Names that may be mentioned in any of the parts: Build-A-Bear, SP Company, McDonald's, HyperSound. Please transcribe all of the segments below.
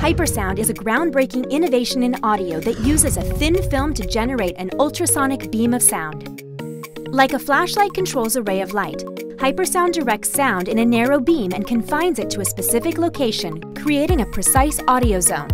HyperSound is a groundbreaking innovation in audio that uses a thin film to generate an ultrasonic beam of sound. Like a flashlight controls a ray of light, HyperSound directs sound in a narrow beam and confines it to a specific location, creating a precise audio zone.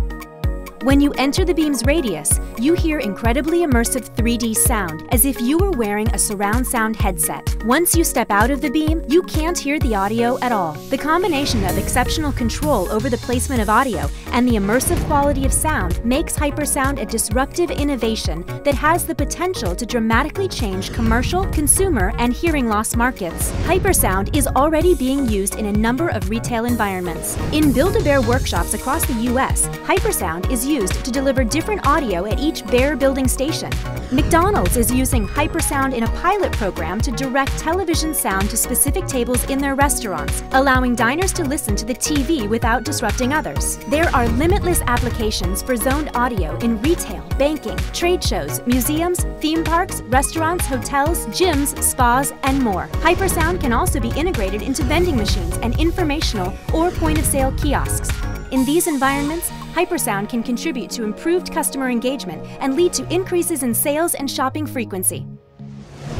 When you enter the beam's radius, you hear incredibly immersive 3D sound, as if you were wearing a surround sound headset. Once you step out of the beam, you can't hear the audio at all. The combination of exceptional control over the placement of audio and the immersive quality of sound makes HyperSound a disruptive innovation that has the potential to dramatically change commercial, consumer, and hearing loss markets. HyperSound is already being used in a number of retail environments. In Build-A-Bear workshops across the U.S., HyperSound is used to deliver different audio at each bear building station. McDonald's is using HyperSound in a pilot program to direct television sound to specific tables in their restaurants, allowing diners to listen to the TV without disrupting others. There are limitless applications for zoned audio in retail, banking, trade shows, museums, theme parks, restaurants, hotels, gyms, spas, and more. HyperSound can also be integrated into vending machines and informational or point-of-sale kiosks. In these environments, HyperSound can contribute to improved customer engagement and lead to increases in sales and shopping frequency.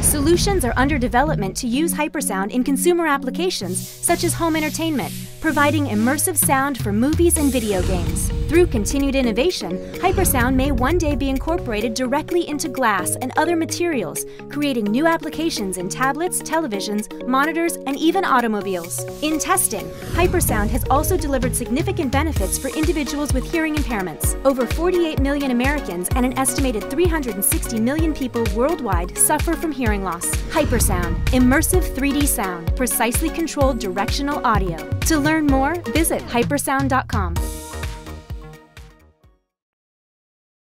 Solutions are under development to use HyperSound in consumer applications such as home entertainment, providing immersive sound for movies and video games. Through continued innovation, HyperSound may one day be incorporated directly into glass and other materials, creating new applications in tablets, televisions, monitors, and even automobiles. In testing, HyperSound has also delivered significant benefits for individuals with hearing impairments. Over 48 million Americans and an estimated 360 million people worldwide suffer from hearing loss. HyperSound, immersive 3D sound, precisely controlled directional audio. To learn more, visit hypersound.com.